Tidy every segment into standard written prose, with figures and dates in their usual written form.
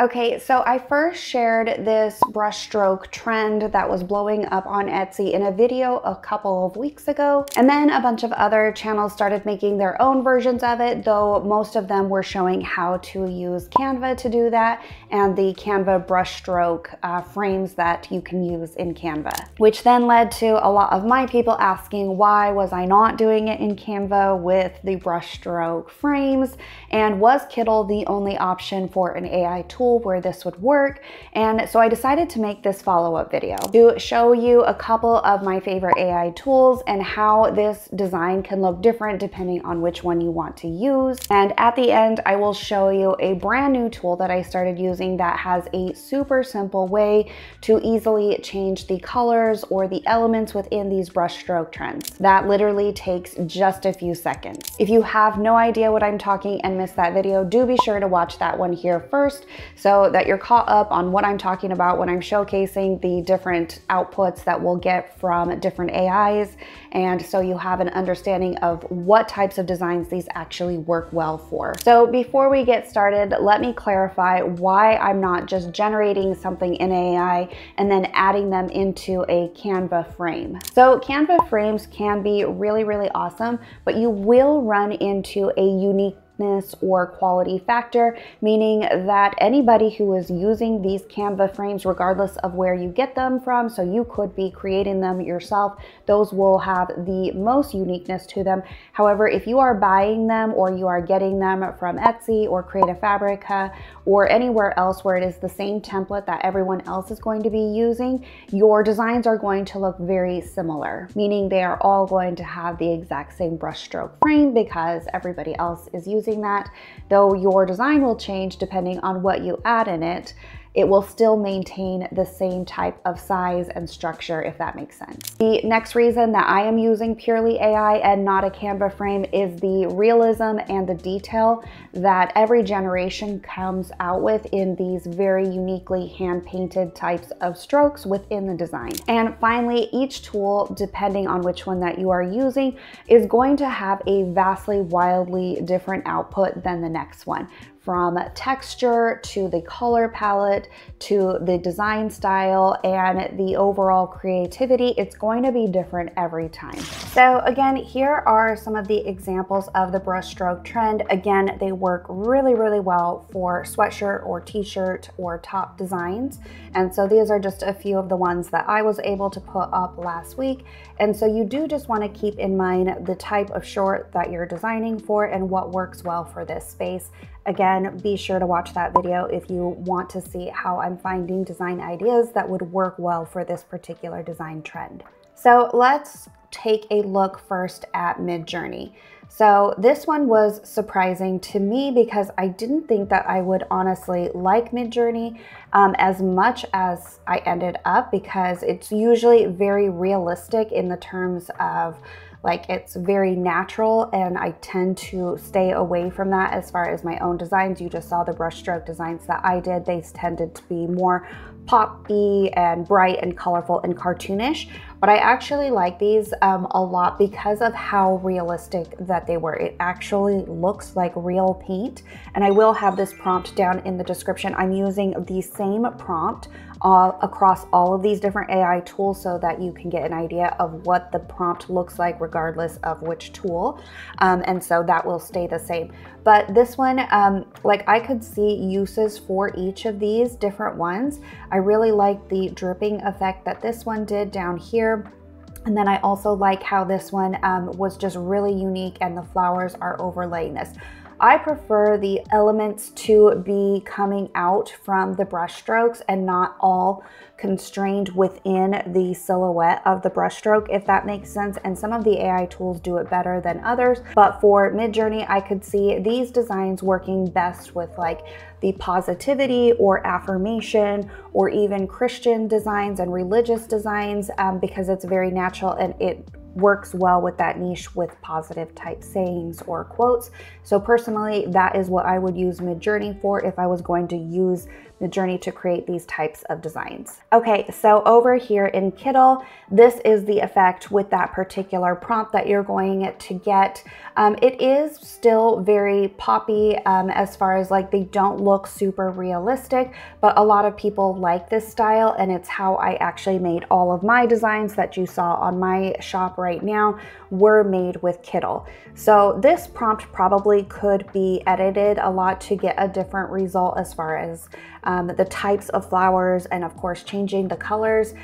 Okay, so I first shared this brushstroke trend that was blowing up on Etsy in a video a couple of weeks ago, and then a bunch of other channels started making their own versions of it, though most of them were showing how to use Canva to do that and the Canva brushstroke frames that you can use in Canva, which then led to a lot of my people asking why was I not doing it in Canva with the brushstroke frames, and was Kittl the only option for an AI tool where this would work. And so I decided to make this follow-up video to show you a couple of my favorite AI tools and how this design can look different depending on which one you want to use. And at the end, I will show you a brand new tool that I started using that has a super simple way to easily change the colors or the elements within these brushstroke trends. That literally takes just a few seconds. If you have no idea what I'm talking and missed that video, do be sure to watch that one here first, so that you're caught up on what I'm talking about when I'm showcasing the different outputs that we'll get from different AIs, and so you have an understanding of what types of designs these actually work well for. So before we get started, let me clarify why I'm not just generating something in AI and then adding them into a Canva frame. So Canva frames can be really, really awesome, but you will run into a unique or quality factor, meaning that anybody who is using these Canva frames, regardless of where you get them from, so you could be creating them yourself, those will have the most uniqueness to them. However, if you are buying them or you are getting them from Etsy or Creative Fabrica or anywhere else where it is the same template that everyone else is going to be using, your designs are going to look very similar, meaning they are all going to have the exact same brushstroke frame because everybody else is using that. Though your design will change depending on what you add in it, it will still maintain the same type of size and structure, if that makes sense. The next reason that I am using purely AI and not a Canva frame is the realism and the detail that every generation comes out with in these very uniquely hand-painted types of strokes within the design. And finally, each tool, depending on which one that you are using, is going to have a vastly, wildly different output than the next one. From texture to the color palette to the design style and the overall creativity, it's going to be different every time. So again, here are some of the examples of the brushstroke trend. Again, they work really, really well for sweatshirt or t-shirt or top designs. And so these are just a few of the ones that I was able to put up last week. And so you do just want to keep in mind the type of short that you're designing for and what works well for this space. Again, be sure to watch that video if you want to see how I'm finding design ideas that would work well for this particular design trend. So let's take a look first at Midjourney. So this one was surprising to me because I didn't think that I would honestly like Midjourney as much as I ended up, because it's usually very realistic in the terms of like it's very natural, and I tend to stay away from that as far as my own designs. You just saw the brushstroke designs that I did. They tended to be more poppy and bright and colorful and cartoonish, but I actually like these a lot because of how realistic that they were. It actually looks like real paint, and I will have this prompt down in the description. I'm using the same prompt across all of these different AI tools so that you can get an idea of what the prompt looks like regardless of which tool, and so that will stay the same. But this one, like I could see uses for each of these different ones. I really like the dripping effect that this one did down here. And then I also like how this one was just really unique, and the flowers are overlaying this. I prefer the elements to be coming out from the brush strokes and not all constrained within the silhouette of the brushstroke, if that makes sense. And some of the AI tools do it better than others, but for Midjourney, I could see these designs working best with like the positivity or affirmation or even Christian designs and religious designs because it's very natural and it works well with that niche with positive type sayings or quotes. So personally, that is what I would use Midjourney for if I was going to use Midjourney to create these types of designs. Okay, so over here in Kittl, this is the effect with that particular prompt that you're going to get. It is still very poppy as far as like they don't look super realistic, but a lot of people like this style, and it's how I actually made all of my designs that you saw on my shop right now were made with Kittl. So this prompt probably could be edited a lot to get a different result as far as the types of flowers and of course changing the colors,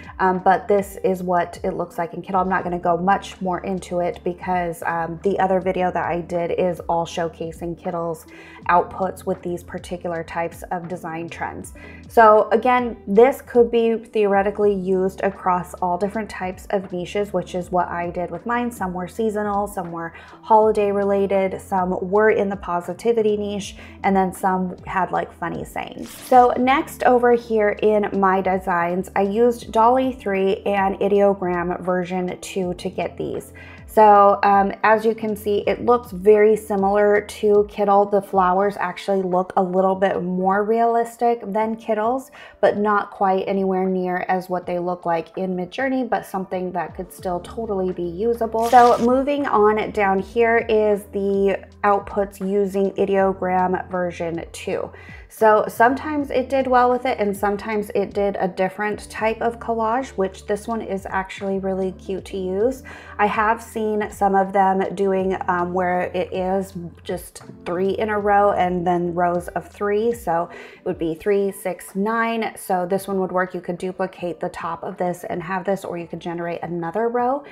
but this is what it looks like in Kittl. I'm not going to go much more into it because the other video that I did is all showcasing Kittl's outputs with these particular types of design trends. So again, this could be theoretically used across all different types of niches, which is what I did with mine. Some were seasonal, some were holiday related, some were in the positivity niche, and then some had like funny sayings. So next over here in my designs, I used DALL-E 3 and Ideogram version 2 to get these. So as you can see, it looks very similar to Kittl. The flowers actually look a little bit more realistic than Kittl's, but not quite anywhere near as what they look like in Midjourney, but something that could still totally be usable. So moving on down here is the outputs using Ideogram version 2. So sometimes it did well with it, and sometimes it did a different type of collage, which this one is actually really cute to use. I have seen some of them doing where it is just 3 in a row and then rows of 3. So it would be 3, 6, 9. So this one would work. You could duplicate the top of this and have this, or you could generate another row.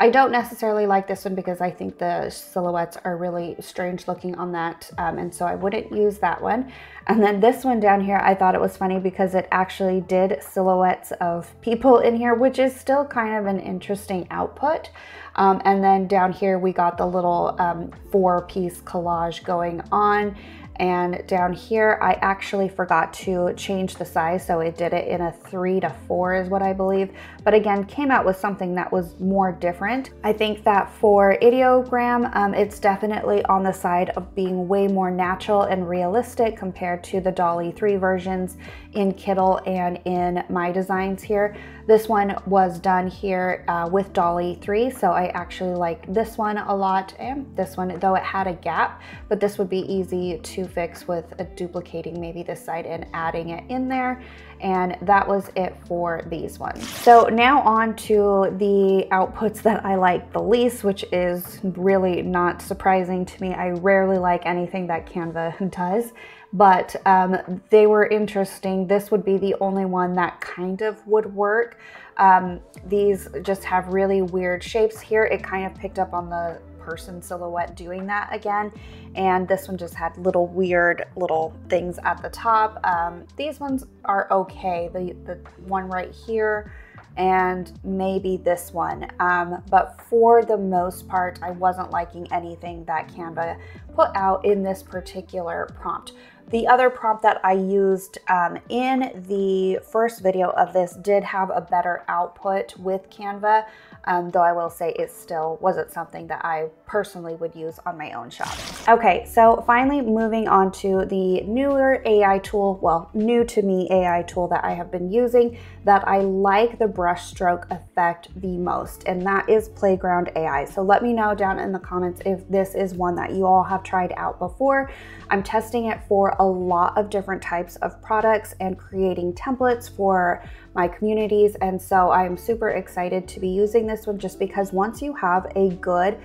I don't necessarily like this one because I think the silhouettes are really strange looking on that, and so I wouldn't use that one. And then this one down here, I thought it was funny because it actually did silhouettes of people in here, which is still kind of an interesting output. And then down here we got the little 4-piece collage going on. And down here, I actually forgot to change the size, so it did it in a 3 to 4 is what I believe. But again, came out with something that was more different. I think that for Ideogram, it's definitely on the side of being way more natural and realistic compared to the DALL-E 3 versions in Kittl and in my designs here. This one was done here with DALL-E 3, so I actually like this one a lot, and this one, though it had a gap, but this would be easy to fix with duplicating maybe this side and adding it in there. And that was it for these ones. So now on to the outputs that I like the least, which is really not surprising to me. I rarely like anything that Canva does, but they were interesting. This would be the only one that kind of would work. These just have really weird shapes here. It kind of picked up on the person silhouette doing that again, and this one just had little weird little things at the top. These ones are okay, the one right here and maybe this one, but for the most part I wasn't liking anything that Canva put out in this particular prompt. The other prompt that I used in the first video of this did have a better output with Canva, though I will say it still wasn't something that I personally would use on my own shop. Okay, so finally moving on to the newer AI tool, well, new to me AI tool that I have been using that I like the brushstroke effect the most, and that is Playground AI. So let me know down in the comments if this is one that you all have tried out before. I'm testing it for a lot of different types of products and creating templates for my communities, and so I'm super excited to be using this one just because once you have a good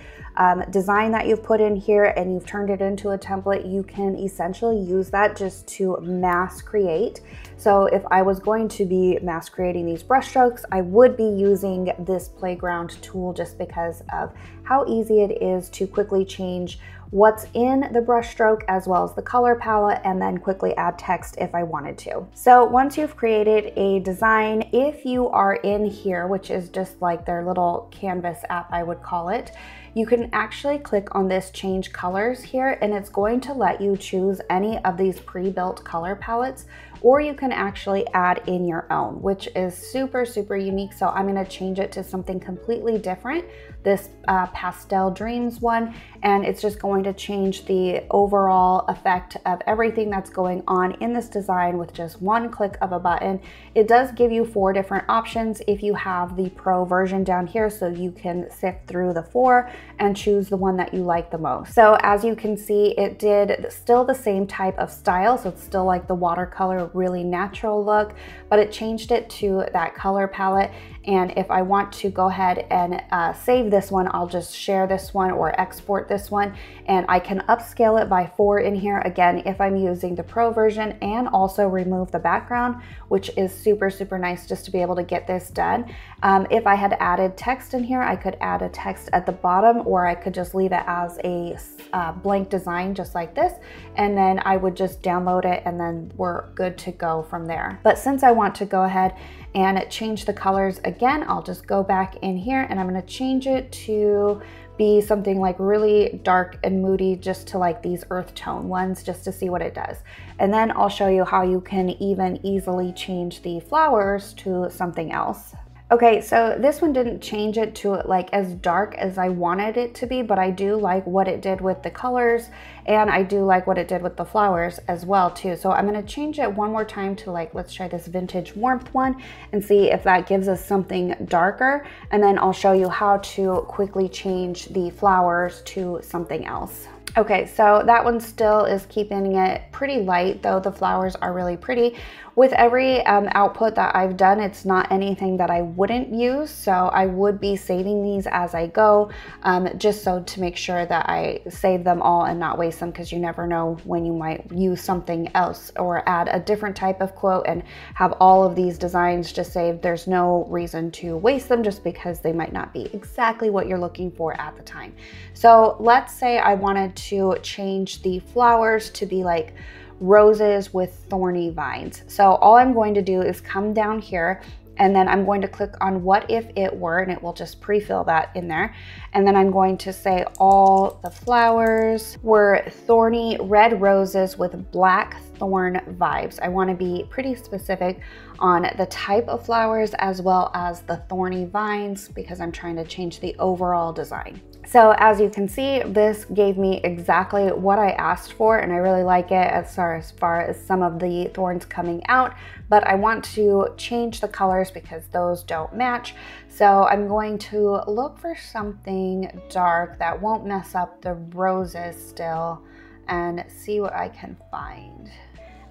design that you've put in here and you've turned it into a template, you can essentially use that just to mass create. So if I was going to be mass creating these brushstrokes, I would be using this Playground tool just because of how easy it is to quickly change what's in the brushstroke as well as the color palette, and then quickly add text if I wanted to. So once you've created a design, if you are in here, which is just like their little canvas app, I would call it, you can actually click on this change colors here, and it's going to let you choose any of these pre-built color palettes, or you can actually add in your own, which is super, super unique. So I'm gonna change it to something completely different, this Pastel Dreams one, and it's just going to change the overall effect of everything that's going on in this design with just one click of a button. It does give you 4 different options if you have the pro version down here, so you can sift through the 4 and choose the one that you like the most. So as you can see, it did still the same type of style, so it's still like the watercolor really natural look, but it changed it to that color palette. And if I want to go ahead and save this one, I'll just share this one or export this one, and I can upscale it by 4 in here again if I'm using the pro version, and also remove the background, which is super, super nice just to be able to get this done. If I had added text in here, I could add a text at the bottom, or I could just leave it as a blank design just like this, and then I would just download it and then we're good to go from there. But since I want to go ahead and change the colors again, I'll just go back in here and I'm going to change it to be something like really dark and moody, just to like these earth tone ones, just to see what it does. And then I'll show you how you can even easily change the flowers to something else. Okay, so this one didn't change it to like as dark as I wanted it to be, but I do like what it did with the colors, and I do like what it did with the flowers as well too. So I'm gonna change it one more time to like, let's try this vintage warmth one and see if that gives us something darker. And then I'll show you how to quickly change the flowers to something else. Okay, so that one still is keeping it pretty light, though the flowers are really pretty. With every output that I've done, it's not anything that I wouldn't use, so I would be saving these as I go, just so to make sure that I save them all and not waste them, because you never know when you might use something else or add a different type of quote and have all of these designs just saved. There's no reason to waste them just because they might not be exactly what you're looking for at the time. So let's say I wanted to change the flowers to be like roses with thorny vines. So all I'm going to do is come down here, and then I'm going to click on what if it were, and it will just pre-fill that in there. And then I'm going to say all the flowers were thorny red roses with black thorn vibes. I want to be pretty specific on the type of flowers as well as the thorny vines, because I'm trying to change the overall design. So as you can see, this gave me exactly what I asked for, and I really like it as far as some of the thorns coming out, but I want to change the colors because those don't match. So I'm going to look for something dark that won't mess up the roses still and see what I can find.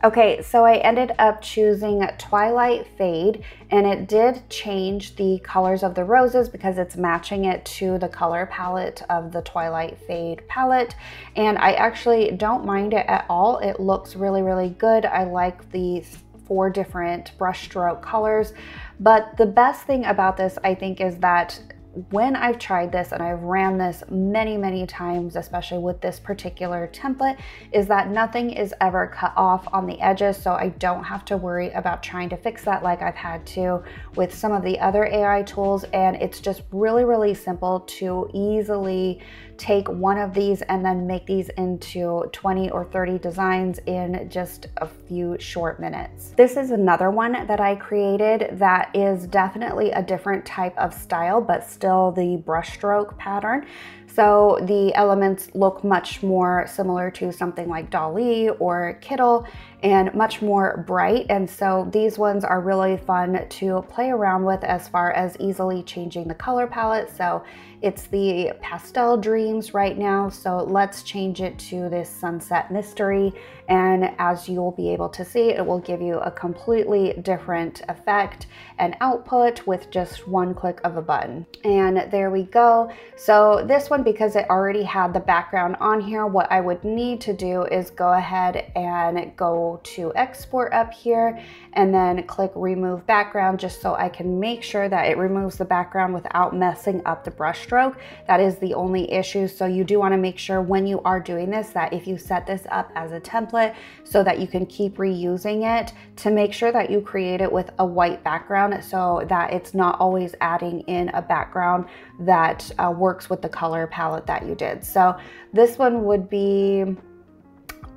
Okay, so I ended up choosing Twilight Fade, and it did change the colors of the roses because it's matching it to the color palette of the Twilight Fade palette. And I actually don't mind it at all. It looks really, really good. I like the 4 different brushstroke colors. But the best thing about this, I think, is that when I've tried this, and I've ran this many, many times, especially with this particular template, is that nothing is ever cut off on the edges, so I don't have to worry about trying to fix that like I've had to with some of the other AI tools. And it's just really, really simple to easily take one of these and then make these into 20 or 30 designs in just a few short minutes. This is another one that I created that is definitely a different type of style, but still the brushstroke pattern. So the elements look much more similar to something like DALL-E or Kittl, and much more bright. And so these ones are really fun to play around with as far as easily changing the color palette. So it's the Pastel Dreams right now. So let's change it to this Sunset Mystery. And as you'll be able to see, it will give you a completely different effect and output with just one click of a button. And there we go. So this one, because it already had the background on here, what I would need to do is go ahead and go to export up here and then click remove background, just so I can make sure that it removes the background without messing up the brush stroke. That is the only issue. So you do want to make sure when you are doing this that if you set this up as a template so that you can keep reusing it, to make sure that you create it with a white background so that it's not always adding in a background that works with the color palette that you did. So this one would be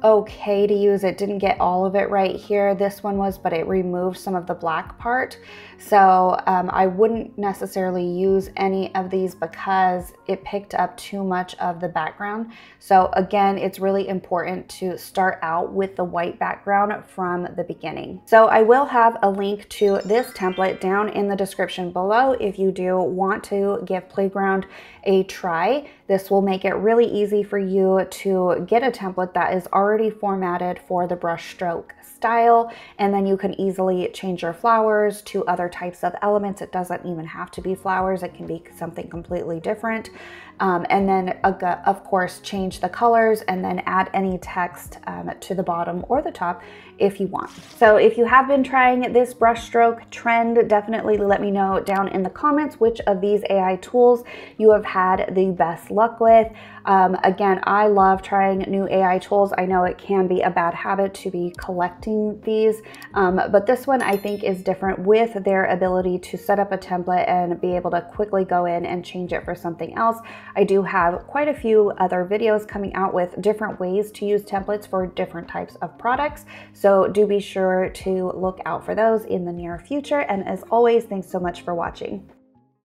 okay to use. It didn't get all of it right here. This one was, but it removed some of the black part. So I wouldn't necessarily use any of these because it picked up too much of the background. So again, it's really important to start out with the white background from the beginning. So I will have a link to this template down in the description below if you do want to give Playground a try. This will make it really easy for you to get a template that is already formatted for the brushstroke style, and then you can easily change your flowers to other types of elements. It doesn't even have to be flowers. It can be something completely different. And then, of course, change the colors and then add any text to the bottom or the top if you want. So if you have been trying this brushstroke trend, definitely let me know down in the comments which of these AI tools you have had the best luck with. Again, I love trying new AI tools. I know it can be a bad habit to be collecting these, but this one I think is different with their ability to set up a template and be able to quickly go in and change it for something else. I do have quite a few other videos coming out with different ways to use templates for different types of products. So do be sure to look out for those in the near future. And as always, thanks so much for watching.